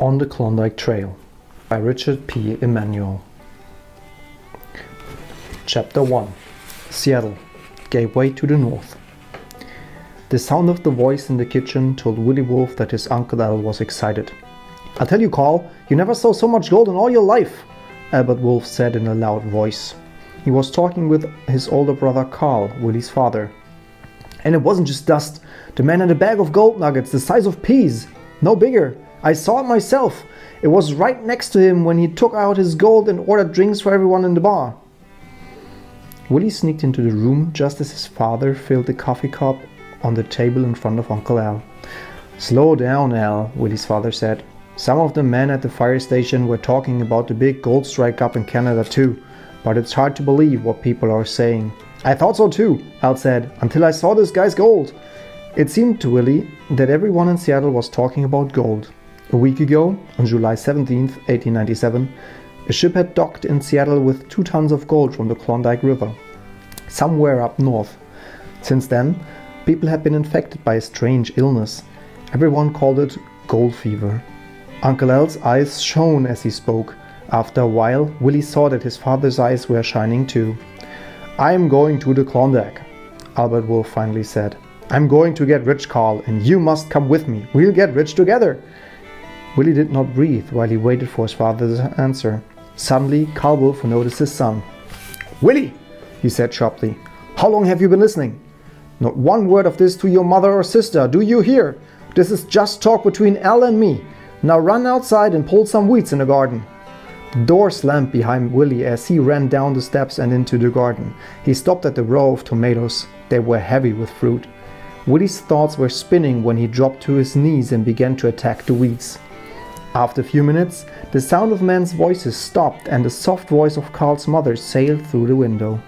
on the Klondike Trail by Richard P. Emanuel. Chapter 1. Seattle, Gateway to the North. The sound of the voice in the kitchen told Willie Wolf that his Uncle Al was excited. "I'll tell you, Carl, you never saw so much gold in all your life," Albert Wolf said in a loud voice. He was talking with his older brother Carl, Willie's father. "And it wasn't just dust. The man had a bag of gold nuggets the size of peas. No bigger. I saw it myself. It was right next to him when he took out his gold and ordered drinks for everyone in the bar." Willie sneaked into the room just as his father filled the coffee cup on the table in front of Uncle Al. "Slow down, Al," Willie's father said. "Some of the men at the fire station were talking about the big gold strike up in Canada too, but it's hard to believe what people are saying." "I thought so too," Al said, "until I saw this guy's gold." It seemed to Willie that everyone in Seattle was talking about gold. A week ago, on July 17, 1897, a ship had docked in Seattle with 2 tons of gold from the Klondike River, somewhere up north. Since then, people had been infected by a strange illness. Everyone called it gold fever. Uncle Al's eyes shone as he spoke. After a while, Willie saw that his father's eyes were shining too. "I'm going to the Klondike," Albert Wolf finally said. "I'm going to get rich, Carl, and you must come with me. We'll get rich together." Willie did not breathe while he waited for his father's answer. Suddenly, Carl Wolf noticed his son. "Willie," he said sharply, "how long have you been listening? Not one word of this to your mother or sister, do you hear? This is just talk between Al and me. Now run outside and pull some weeds in the garden." The door slammed behind Willie as he ran down the steps and into the garden. He stopped at the row of tomatoes. They were heavy with fruit. Willie's thoughts were spinning when he dropped to his knees and began to attack the weeds. After a few minutes, the sound of men's voices stopped and the soft voice of Carl's mother sailed through the window.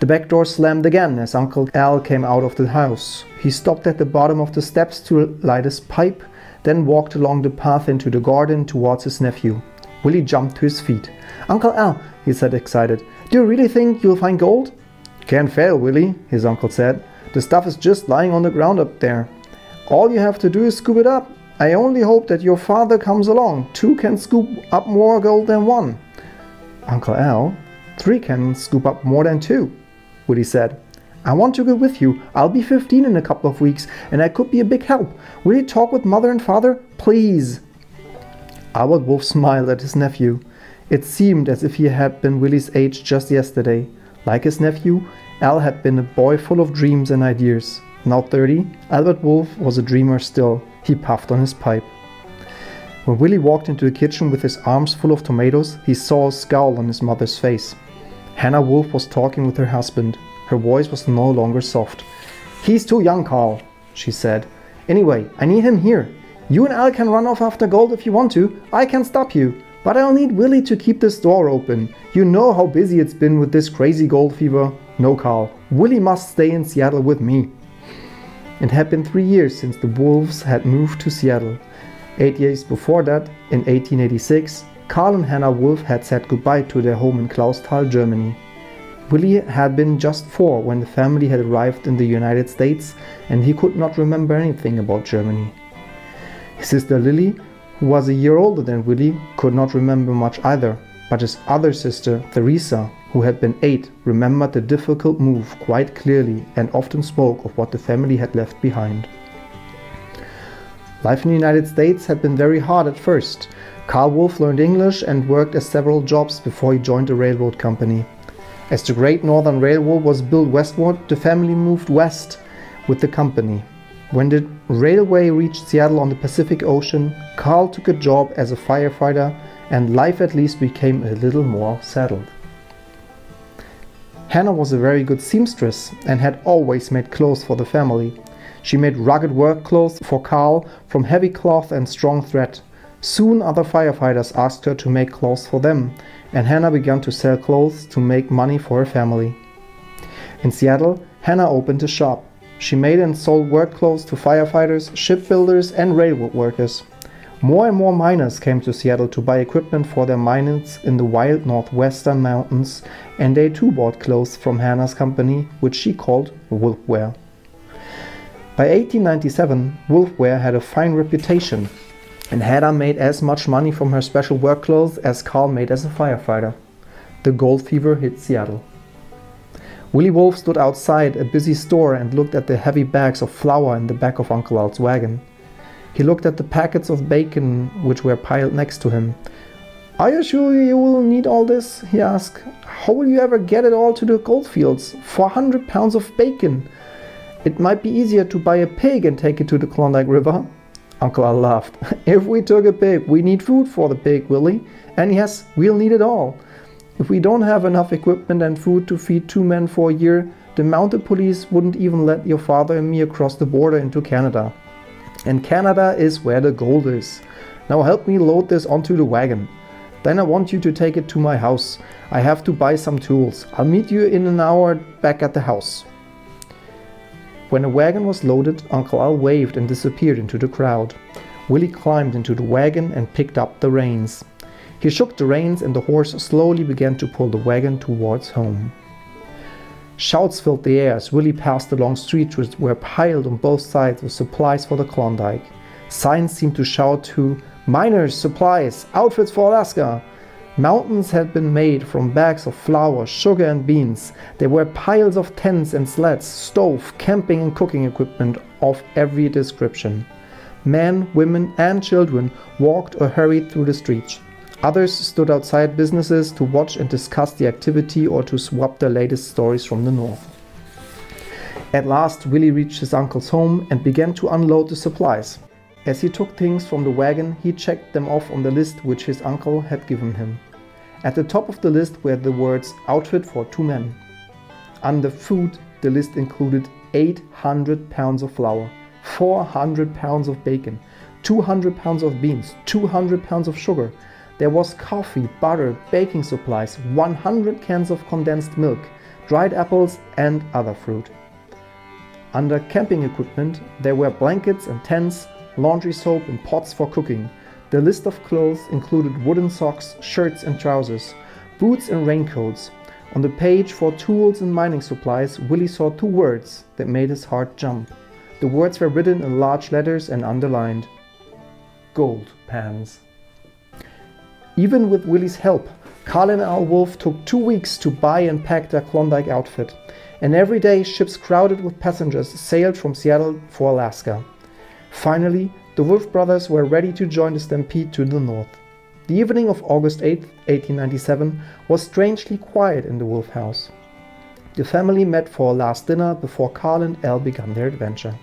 The back door slammed again as Uncle Al came out of the house. He stopped at the bottom of the steps to light his pipe, then walked along the path into the garden towards his nephew. Willie jumped to his feet. "Uncle Al," he said excited, "do you really think you'll find gold?" "Can't fail, Willie," his uncle said. "The stuff is just lying on the ground up there. All you have to do is scoop it up. I only hope that your father comes along. 2 can scoop up more gold than 1. "Uncle Al, 3 can scoop up more than 2. Willie said. "I want to go with you. I'll be 15 in a couple of weeks and I could be a big help. Will you talk with mother and father, please?" Albert Wolf smiled at his nephew. It seemed as if he had been Willie's age just yesterday. Like his nephew, Al had been a boy full of dreams and ideas. Now 30, Albert Wolf was a dreamer still. He puffed on his pipe. When Willie walked into the kitchen with his arms full of tomatoes, he saw a scowl on his mother's face. Hannah Wolf was talking with her husband. Her voice was no longer soft. "He's too young, Carl," she said. "Anyway, I need him here. You and Al can run off after gold if you want to. I can stop you. But I'll need Willie to keep this door open. You know how busy it's been with this crazy gold fever. No, Carl. Willie must stay in Seattle with me." It had been 3 years since the Wolves had moved to Seattle. 8 years before that, in 1886, Carl and Hannah Wolf had said goodbye to their home in Clausthal, Germany. Willie had been just 4 when the family had arrived in the United States and he could not remember anything about Germany. His sister Lily, who was a year older than Willie, could not remember much either, but his other sister, Theresa, who had been 8, remembered the difficult move quite clearly and often spoke of what the family had left behind. Life in the United States had been very hard at first. Carl Wolf learned English and worked at several jobs before he joined a railroad company. As the Great Northern Railroad was built westward, the family moved west with the company. When the railway reached Seattle on the Pacific Ocean, Carl took a job as a firefighter and life at least became a little more settled. Hannah was a very good seamstress and had always made clothes for the family. She made rugged work clothes for Carl from heavy cloth and strong thread. Soon other firefighters asked her to make clothes for them, and Hannah began to sell clothes to make money for her family. In Seattle, Hannah opened a shop. She made and sold work clothes to firefighters, shipbuilders and railroad workers. More and more miners came to Seattle to buy equipment for their mines in the wild northwestern mountains, and they too bought clothes from Hannah's company, which she called Wolfware. By 1897, Wolfware had a fine reputation. and Hedda made as much money from her special work clothes as Carl made as a firefighter. The gold fever hit Seattle. Willie Wolf stood outside a busy store and looked at the heavy bags of flour in the back of Uncle Al's wagon. He looked at the packets of bacon which were piled next to him. "Are you sure you will need all this?" he asked. "How will you ever get it all to the goldfields? 400 pounds of bacon! It might be easier to buy a pig and take it to the Klondike River." Uncle Al laughed. "If we took a pig, we need food for the pig, Willie. And yes, we'll need it all. If we don't have enough equipment and food to feed 2 men for a year, the mounted police wouldn't even let your father and me across the border into Canada. And Canada is where the gold is. Now help me load this onto the wagon. Then I want you to take it to my house. I have to buy some tools. I'll meet you in an hour back at the house." When the wagon was loaded, Uncle Al waved and disappeared into the crowd. Willie climbed into the wagon and picked up the reins. He shook the reins and the horse slowly began to pull the wagon towards home. Shouts filled the air as Willie passed along streets which were piled on both sides with supplies for the Klondike. Signs seemed to shout to "Miners, supplies, outfits for Alaska." Mountains had been made from bags of flour, sugar and beans. There were piles of tents and sleds, stove, camping and cooking equipment of every description. Men, women and children walked or hurried through the streets. Others stood outside businesses to watch and discuss the activity or to swap the latest stories from the north. At last, Willie reached his uncle's home and began to unload the supplies. As he took things from the wagon, he checked them off on the list which his uncle had given him. At the top of the list were the words "outfit for 2 men. Under food, the list included 800 pounds of flour, 400 pounds of bacon, 200 pounds of beans, 200 pounds of sugar. There was coffee, butter, baking supplies, 100 cans of condensed milk, dried apples and other fruit. Under camping equipment, there were blankets and tents, laundry soap and pots for cooking. The list of clothes included woolen socks, shirts and trousers, boots and raincoats. On the page for tools and mining supplies, Willie saw 2 words that made his heart jump. The words were written in large letters and underlined: gold pans. Even with Willie's help, Carl and Al Wolf took 2 weeks to buy and pack their Klondike outfit, and every day ships crowded with passengers sailed from Seattle for Alaska. Finally, the Wolf brothers were ready to join the stampede to the north. The evening of August 8, 1897 was strangely quiet in the Wolf house. The family met for a last dinner before Carl and Al began their adventure.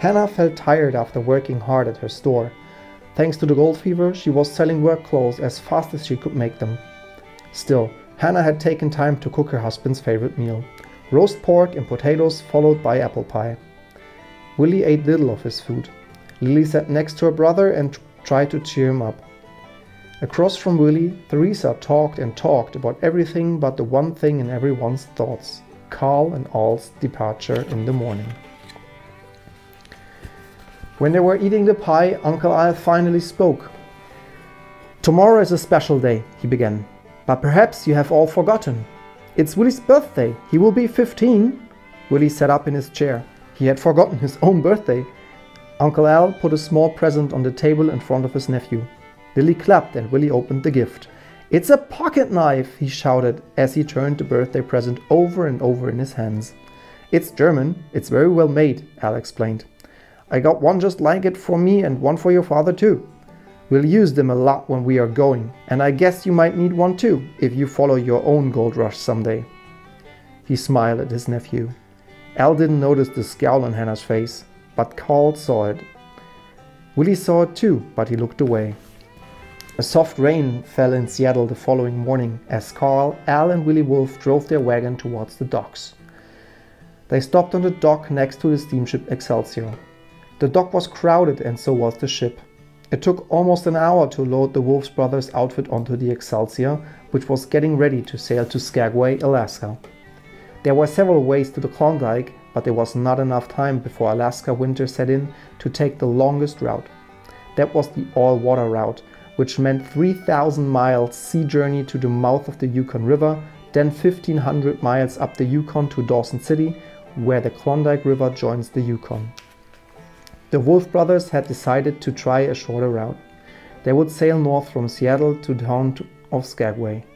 Hannah felt tired after working hard at her store. Thanks to the gold fever, she was selling work clothes as fast as she could make them. Still, Hannah had taken time to cook her husband's favorite meal: roast pork and potatoes followed by apple pie. Willie ate little of his food. Lily sat next to her brother and tried to cheer him up. Across from Willie, Theresa talked and talked about everything but the one thing in everyone's thoughts: Carl and Al's departure in the morning. When they were eating the pie, Uncle Al finally spoke. "Tomorrow is a special day," he began, "but perhaps you have all forgotten. It's Willie's birthday. He will be 15. Willie sat up in his chair. He had forgotten his own birthday. Uncle Al put a small present on the table in front of his nephew. Lily clapped and Willie opened the gift. "It's a pocket knife," he shouted as he turned the birthday present over and over in his hands. "It's German. It's very well made," Al explained. "I got one just like it for me and one for your father too. We'll use them a lot when we are going, and I guess you might need one too if you follow your own gold rush someday." He smiled at his nephew. Al didn't notice the scowl on Hannah's face, but Carl saw it. Willie saw it too, but he looked away. A soft rain fell in Seattle the following morning as Carl, Al and Willie Wolf drove their wagon towards the docks. They stopped on the dock next to the steamship Excelsior. The dock was crowded and so was the ship. It took almost an hour to load the Wolf brothers' outfit onto the Excelsior, which was getting ready to sail to Skagway, Alaska. There were several ways to the Klondike, but there was not enough time before Alaska winter set in to take the longest route. That was the all-water route, which meant 3,000 miles sea journey to the mouth of the Yukon River, then 1,500 miles up the Yukon to Dawson City, where the Klondike River joins the Yukon. The Wolf brothers had decided to try a shorter route. They would sail north from Seattle to the town of Skagway.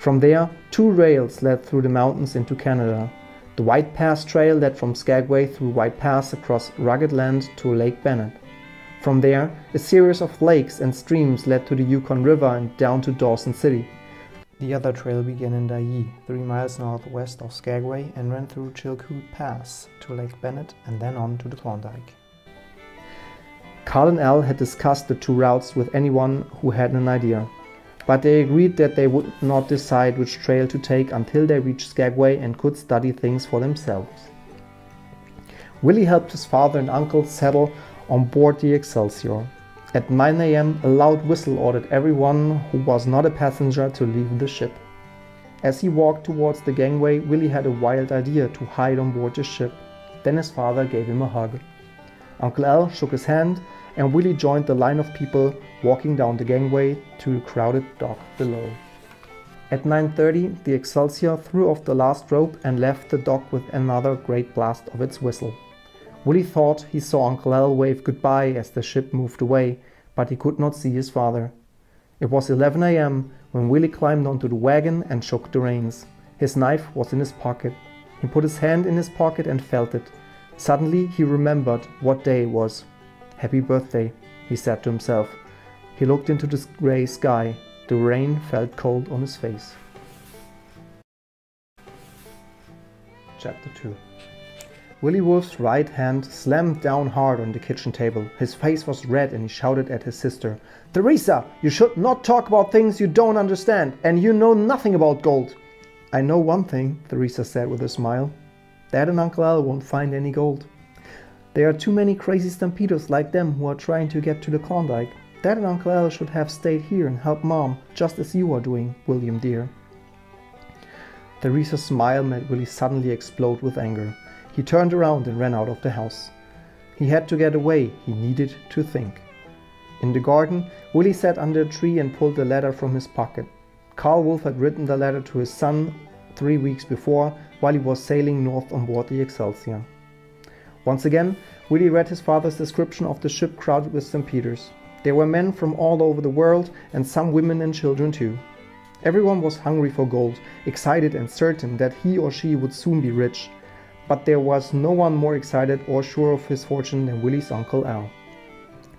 From there, two rails led through the mountains into Canada. The White Pass Trail led from Skagway through White Pass across rugged land to Lake Bennett. From there, a series of lakes and streams led to the Yukon River and down to Dawson City. The other trail began in Daiyi, 3 miles northwest of Skagway, and ran through Chilkoot Pass to Lake Bennett and then on to the Klondike. Carl and Al had discussed the two routes with anyone who had an idea, but they agreed that they would not decide which trail to take until they reached Skagway and could study things for themselves. Willie helped his father and uncle settle on board the Excelsior. At 9 a.m. a loud whistle ordered everyone who was not a passenger to leave the ship. As he walked towards the gangway, Willie had a wild idea to hide on board the ship. Then his father gave him a hug. Uncle Al shook his hand and Willie joined the line of people walking down the gangway to the crowded dock below. At 9:30, the Excelsior threw off the last rope and left the dock with another great blast of its whistle. Willie thought he saw Uncle Al wave goodbye as the ship moved away, but he could not see his father. It was 11 a.m. when Willie climbed onto the wagon and shook the reins. His knife was in his pocket. He put his hand in his pocket and felt it. Suddenly he remembered what day it was. "Happy birthday," he said to himself. He looked into the grey sky. The rain felt cold on his face. Chapter 2. Willie Wolf's right hand slammed down hard on the kitchen table. His face was red and he shouted at his sister. "Theresa, you should not talk about things you don't understand, and you know nothing about gold." "I know one thing," Theresa said with a smile. "Dad and Uncle Al won't find any gold. There are too many crazy stampeders like them who are trying to get to the Klondike. Dad and Uncle Al should have stayed here and helped Mom, just as you are doing, William dear." Theresa's smile made Willie suddenly explode with anger. He turned around and ran out of the house. He had to get away. He needed to think. In the garden, Willie sat under a tree and pulled the letter from his pocket. Carl Wolf had written the letter to his son 3 weeks before while he was sailing north on board the Excelsior. Once again, Willie read his father's description of the ship crowded with stampeders. There were men from all over the world and some women and children too. Everyone was hungry for gold, excited and certain that he or she would soon be rich. But there was no one more excited or sure of his fortune than Willie's Uncle Al.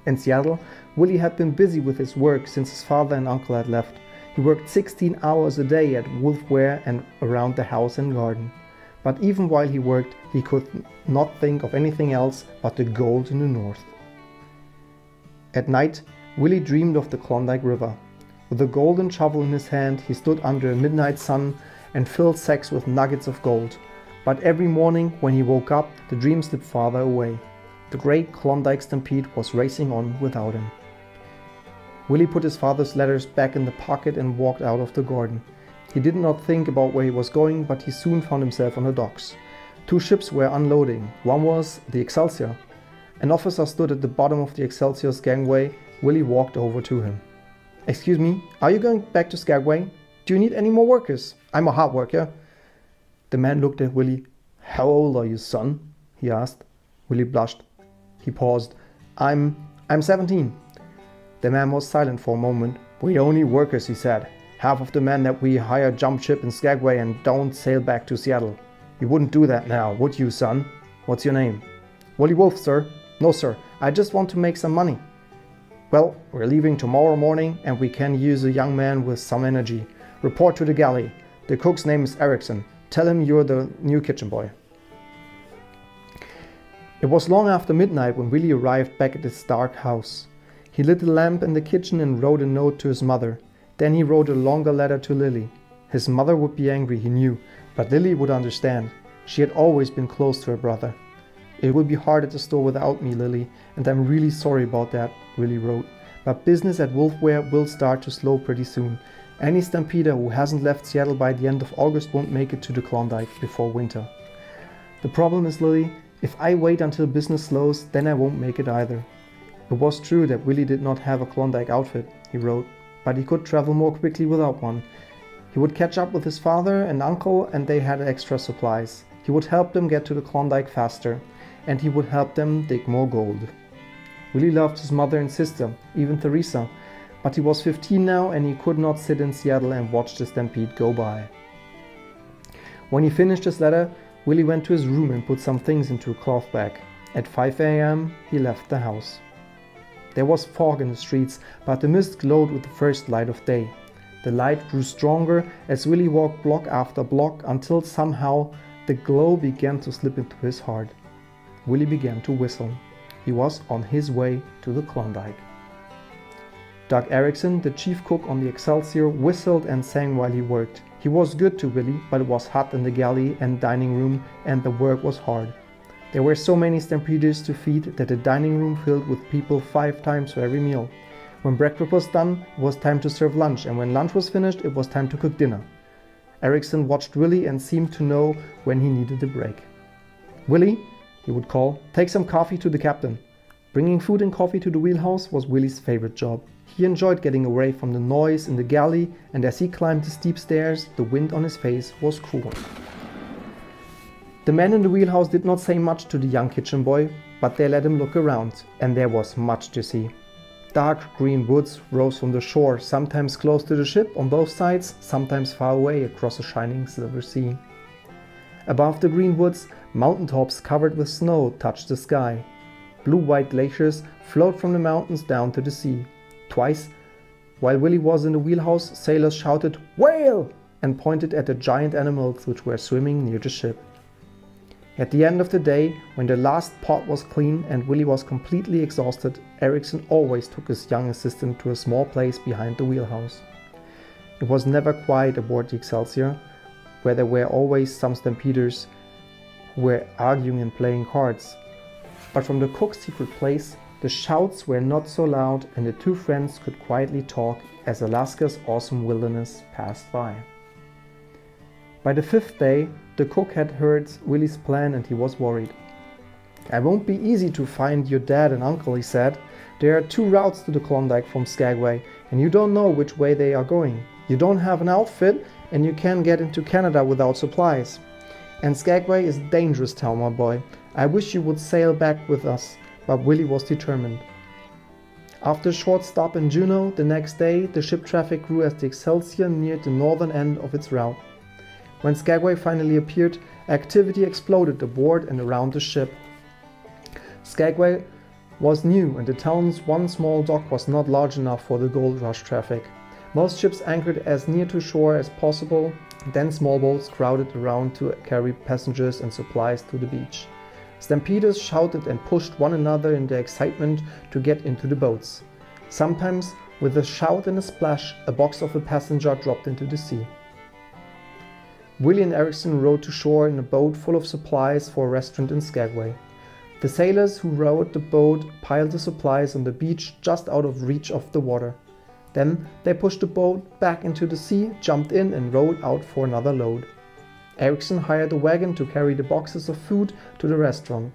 In Seattle, Willie had been busy with his work since his father and uncle had left. He worked 16 hours a day at Wolfware and around the house and garden. But even while he worked, he could not think of anything else but the gold in the north. At night, Willie dreamed of the Klondike River. With a golden shovel in his hand, he stood under a midnight sun and filled sacks with nuggets of gold. But every morning when he woke up, the dream slipped farther away. The great Klondike stampede was racing on without him. Willie put his father's letters back in the pocket and walked out of the garden. He did not think about where he was going, but he soon found himself on the docks. Two ships were unloading. One was the Excelsior. An officer stood at the bottom of the Excelsior's gangway. Willie walked over to him. "Excuse me, are you going back to Skagway? Do you need any more workers? I'm a hard worker." The man looked at Willie. "How old are you, son?" he asked. Willie blushed. He paused. I'm 17. The man was silent for a moment. "We're only workers," he said. "Half of the men that we hire jump ship in Skagway and don't sail back to Seattle. You wouldn't do that now, would you, son? What's your name?" "Willie Wolf, sir." "No, sir. I just want to make some money." "Well, we're leaving tomorrow morning and we can use a young man with some energy. Report to the galley. The cook's name is Erickson. Tell him you're the new kitchen boy." It was long after midnight when Willie arrived back at his dark house. He lit a lamp in the kitchen and wrote a note to his mother. Then he wrote a longer letter to Lily. His mother would be angry, he knew, but Lily would understand. She had always been close to her brother. "It will be hard at the store without me, Lily, and I'm really sorry about that," Willie wrote. "But business at Wolfware will start to slow pretty soon. Any stampeder who hasn't left Seattle by the end of August won't make it to the Klondike before winter. The problem is, Lily, if I wait until business slows, then I won't make it either." It was true that Willie did not have a Klondike outfit, he wrote, but he could travel more quickly without one. He would catch up with his father and uncle, and they had extra supplies. He would help them get to the Klondike faster, and he would help them dig more gold. Willie loved his mother and sister, even Theresa, but he was 15 now and he could not sit in Seattle and watch the stampede go by. When he finished his letter, Willie went to his room and put some things into a cloth bag. At 5 a.m. he left the house. There was fog in the streets, but the mist glowed with the first light of day. The light grew stronger as Willie walked block after block until somehow the glow began to slip into his heart. Willie began to whistle. He was on his way to the Klondike. Doug Erickson, the chief cook on the Excelsior, whistled and sang while he worked. He was good to Willie, but it was hot in the galley and dining room, and the work was hard. There were so many stampeders to feed that the dining room filled with people 5 times for every meal. When breakfast was done, it was time to serve lunch, and when lunch was finished, it was time to cook dinner. Erickson watched Willie and seemed to know when he needed a break. "Willie," he would call, "take some coffee to the captain." Bringing food and coffee to the wheelhouse was Willie's favorite job. He enjoyed getting away from the noise in the galley, and as he climbed the steep stairs, the wind on his face was cool. The men in the wheelhouse did not say much to the young kitchen boy, but they let him look around, and there was much to see. Dark green woods rose from the shore, sometimes close to the ship on both sides, sometimes far away across a shining silver sea. Above the green woods, mountaintops covered with snow touched the sky. Blue-white glaciers flowed from the mountains down to the sea. Twice, while Willie was in the wheelhouse, sailors shouted "Whale!" and pointed at the giant animals which were swimming near the ship. At the end of the day, when the last pot was clean and Willie was completely exhausted, Erickson always took his young assistant to a small place behind the wheelhouse. It was never quiet aboard the Excelsior, where there were always some stampeders who were arguing and playing cards. But from the cook's secret place, the shouts were not so loud and the two friends could quietly talk as Alaska's awesome wilderness passed by. By the 5th day, the cook had heard Willie's plan and he was worried. "It won't be easy to find your dad and uncle," he said. "There are 2 routes to the Klondike from Skagway and you don't know which way they are going. You don't have an outfit and you can't get into Canada without supplies. And Skagway is a dangerous town, my boy. I wish you would sail back with us," but Willie was determined. After a short stop in Juneau the next day, the ship traffic grew as the Excelsior neared the northern end of its route. When Skagway finally appeared, activity exploded aboard and around the ship. Skagway was new and the town's one small dock was not large enough for the gold rush traffic. Most ships anchored as near to shore as possible, then small boats crowded around to carry passengers and supplies to the beach. Stampeders shouted and pushed one another in their excitement to get into the boats. Sometimes, with a shout and a splash, a box of a passenger dropped into the sea. Willie and Erickson rowed to shore in a boat full of supplies for a restaurant in Skagway. The sailors who rowed the boat piled the supplies on the beach just out of reach of the water. Then they pushed the boat back into the sea, jumped in and rowed out for another load. Erickson hired a wagon to carry the boxes of food to the restaurant.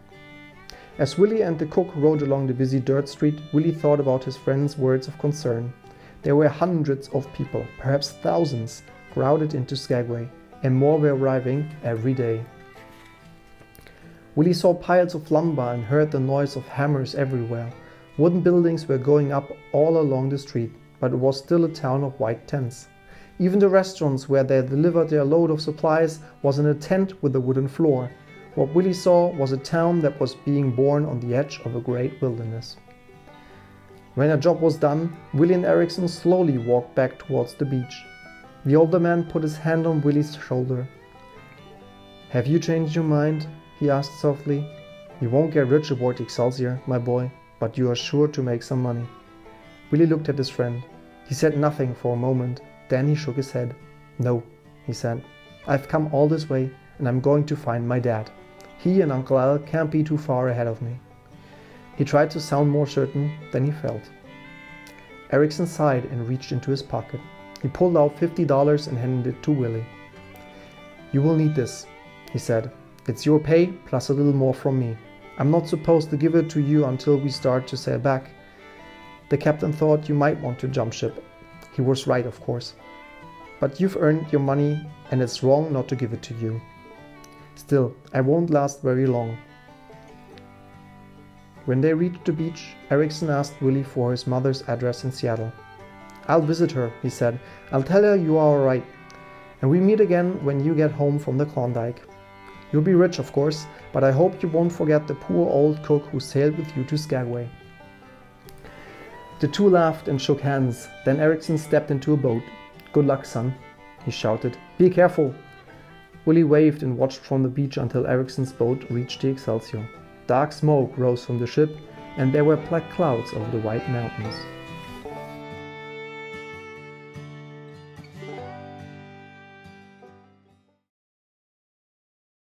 As Willie and the cook rode along the busy dirt street, Willie thought about his friend's words of concern. There were hundreds of people, perhaps thousands, crowded into Skagway, and more were arriving every day. Willie saw piles of lumber and heard the noise of hammers everywhere. Wooden buildings were going up all along the street, but it was still a town of white tents. Even the restaurants where they delivered their load of supplies was in a tent with a wooden floor. What Willie saw was a town that was being born on the edge of a great wilderness. When a job was done, Willie and Erickson slowly walked back towards the beach. The older man put his hand on Willie's shoulder. "Have you changed your mind?" he asked softly. "You won't get rich aboard the Excelsior, my boy, but you are sure to make some money." Willie looked at his friend. He said nothing for a moment. Then he shook his head. "No," he said. "I've come all this way and I'm going to find my dad. He and Uncle Al can't be too far ahead of me." He tried to sound more certain than he felt. Erickson sighed and reached into his pocket. He pulled out $50 and handed it to Willie. "You will need this," he said. "It's your pay plus a little more from me. I'm not supposed to give it to you until we start to sail back. The captain thought you might want to jump ship. He was right, of course. But you've earned your money and it's wrong not to give it to you. Still, I won't last very long." When they reached the beach, Erickson asked Willie for his mother's address in Seattle. "I'll visit her," he said. "I'll tell her you are all right. And we meet again when you get home from the Klondike. You'll be rich, of course, but I hope you won't forget the poor old cook who sailed with you to Skagway." The two laughed and shook hands. Then Erickson stepped into a boat. "Good luck, son," he shouted. "Be careful." Willie waved and watched from the beach until Erickson's boat reached the Excelsior. Dark smoke rose from the ship, and there were black clouds over the white mountains.